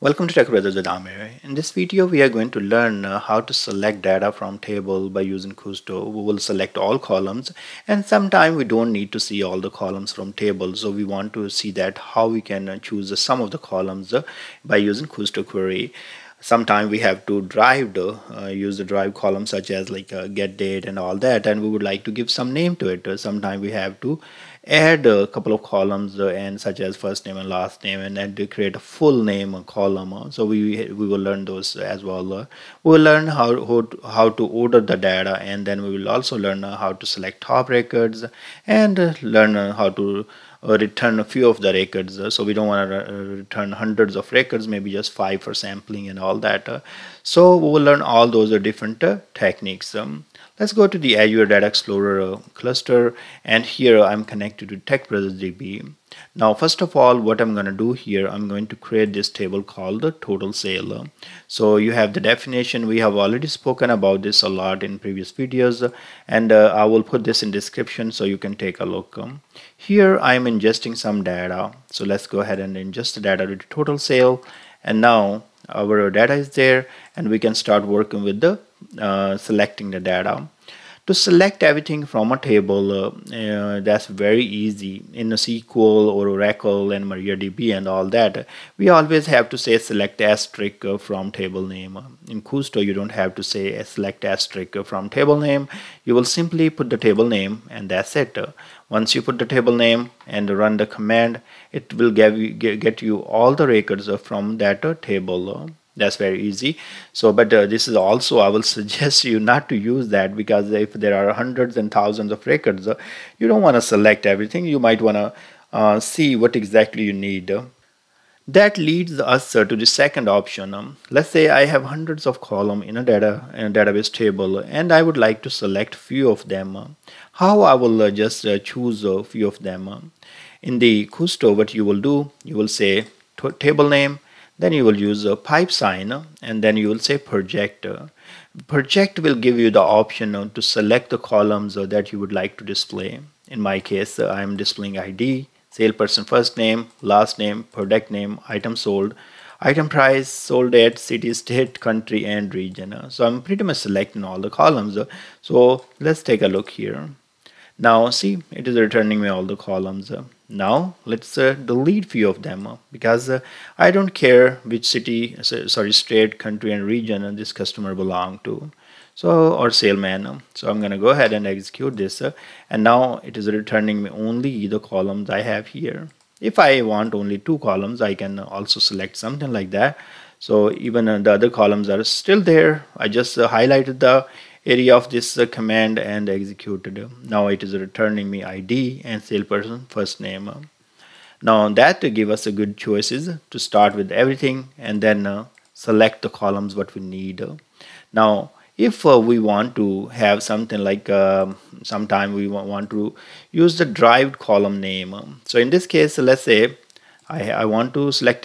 Welcome to Tech Brothers with Amir. In this video, we are going to learn how to select data from table by using Kusto. We will select all columns, and sometimes we don't need to see all the columns from table. So we want to see that how we can choose some of the columns by using Kusto query. Sometimes we have to use the drive column such as like get date and all that, and we would like to give some name to it. Sometimes we have to add a couple of columns and such as first name and last name, and then to create a full name column. So we will learn those as well. We will learn how to order the data, and then we will also learn how to select top records and learn how to return a few of the records. So we don't want to return hundreds of records, maybe just 5 for sampling and all that. So we will learn all those different techniques. Let's go to the Azure Data Explorer cluster, and here I'm connected to Tech Brothers DB. Now first of all, what I'm going to do here, I'm going to create this table called the total sale. So you have the definition. We have already spoken about this a lot in previous videos, and I will put this in description so you can take a look. Here I'm ingesting some data, so let's go ahead and ingest the data to the total sale, and now our data is there, and we can start working with the selecting the data. To select everything from a table, that's very easy. In a SQL or Oracle and MariaDB and all that, we always have to say select asterisk from table name. In Kusto, you don't have to say select asterisk from table name. You will simply put the table name, and that's it. Once you put the table name and run the command, it will get you all the records from that table. That's very easy. So but this is also, I will suggest you not to use that, because if there are hundreds and thousands of records, you don't want to select everything. You might want to see what exactly you need. That leads us to the second option. Let's say I have hundreds of columns in a database table, and I would like to select few of them. How I will just choose a few of them? In the Kusto, what you will do, you will say table name, then you will use a pipe sign, and then you will say project. Project will give you the option to select the columns that you would like to display. In my case, I am displaying ID, salesperson first name, last name, product name, item sold, item price, sold date, city, state, country, and region. So I'm pretty much selecting all the columns. So let's take a look here. Now see, it is returning me all the columns. Now let's delete few of them, because I don't care which city, sorry, state, country, and region this customer belong to, so or salesman. So I'm gonna go ahead and execute this, and now it is returning me only the columns I have here. If I want only two columns, I can also select something like that. So even the other columns are still there. I just highlighted the area of this command and executed. Now it is returning me ID and salesperson first name. Now that give us a good choices to start with everything, and then select the columns what we need. Now if we want to have something like sometime we want to use the derived column name. So in this case, let's say I want to select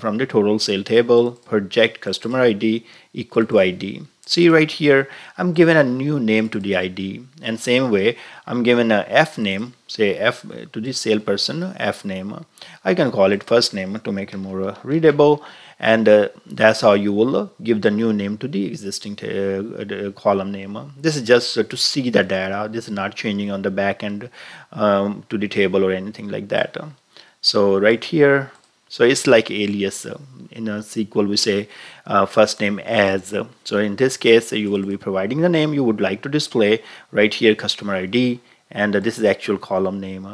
from the total sale table, project customer ID equal to ID. See right here, I'm given a new name to the ID, and same way I'm given a F name, say F to the salesperson F name. I can call it first name to make it more readable, and that's how you will give the new name to the existing column name. This is just to see the data. This is not changing on the back end to the table or anything like that. So right here, so it's like alias. In a SQL we say first name as. So in this case, you will be providing the name you would like to display. Right here, customer ID, and this is actual column name.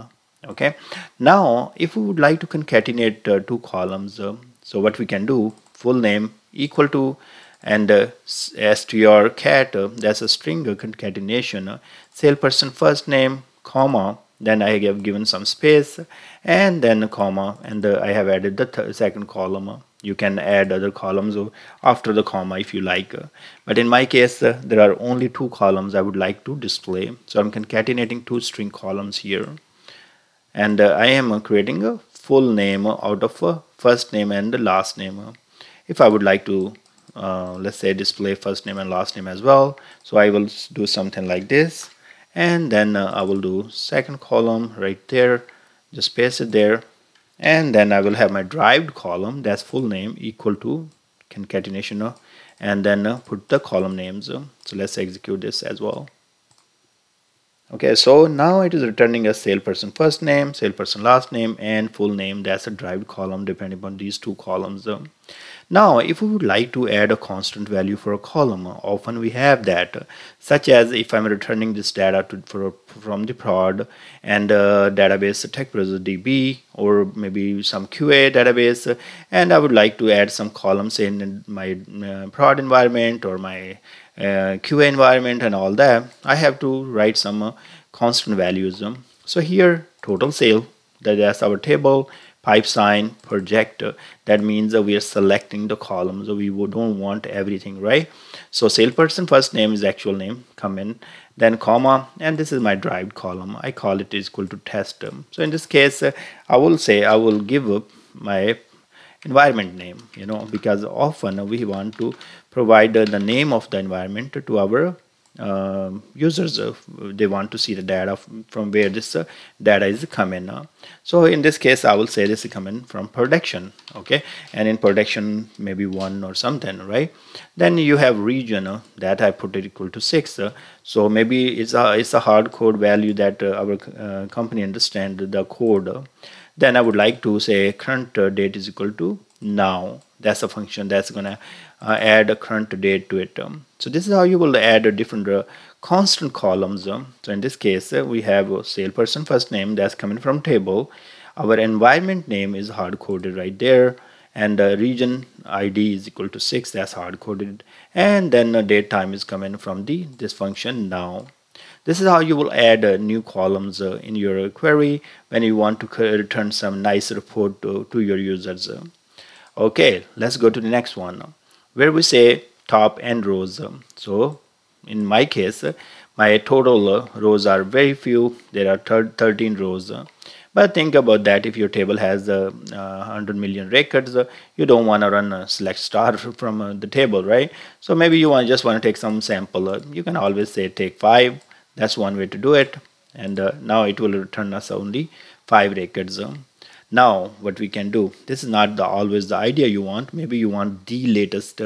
Okay, now if we would like to concatenate two columns, so what we can do, full name equal to, and strcat, that's a string concatenation, salesperson first name, comma, then I have given some space, and then comma, and I have added the second column. You can add other columns after the comma if you like, but in my case there are only two columns I would like to display, so I'm concatenating two string columns here, and I am creating a full name out of first name and the last name. If I would like to let's say display first name and last name as well, so I will do something like this, and then I will do second column right there, just paste it there, and then I will have my derived column, that's full name equal to concatenation, and then put the column names. So let's execute this as well. Okay, so now it is returning a salesperson first name, salesperson last name, and full name. That's a derived column depending upon these two columns. Now, if we would like to add a constant value for a column, often we have that, such as if I'm returning this data from the prod and database Tech Brothers DB, or maybe some QA database, and I would like to add some columns in my prod environment or my QA environment and all that, I have to write some constant values. So here total sale, that's our table, pipe sign, project, that means that we are selecting the columns, so we don't want everything, right? So salesperson first name is actual name, come in, then comma, and this is my derived column, I call it is equal to test. So in this case I will give up my environment name, you know, because often we want to provide the name of the environment to our users. They want to see the data from where this data is coming. So in this case I will say this is coming from production, okay, and in production maybe one or something, right? Then you have region, that I put it equal to 6. So maybe it's a hard code value that our company understand the code. Then I would like to say current date is equal to now. That's a function that's gonna add a current date to it. So this is how you will add a different constant columns. So in this case we have salesperson first name, that's coming from table. Our environment name is hard coded right there, and region ID is equal to 6, that's hard coded, and then date time is coming from this function now. This is how you will add new columns in your query when you want to return some nice report to your users. Okay, let's go to the next one where we say top and rows. So in my case my total rows are very few, there are 13 rows, but think about that. If your table has 100 million records, you don't want to run a select star from the table, right? So maybe you just want to take some sample. You can always say take 5, that's one way to do it, and now it will return us only 5 records. Now what we can do, this is not always the idea you want. Maybe you want the latest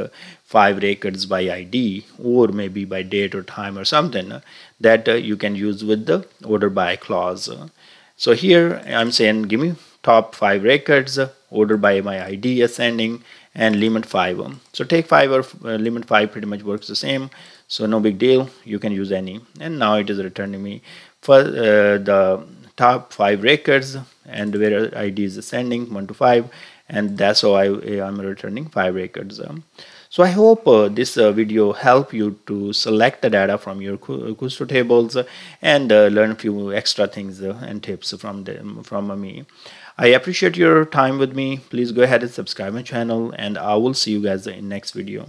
5 records by ID, or maybe by date or time or something, that you can use with the order by clause. So here I'm saying give me top 5 records, order by my ID ascending, and limit 5. So take 5 or limit 5 pretty much works the same, so no big deal, you can use any. And now it is returning me for the top 5 records, and where ID is ascending 1 to 5, and that's how I'm returning 5 records. So I hope this video helped you to select the data from your Kusto tables and learn a few extra things and tips from me. I appreciate your time with me. Please go ahead and subscribe my channel, and I will see you guys in next video.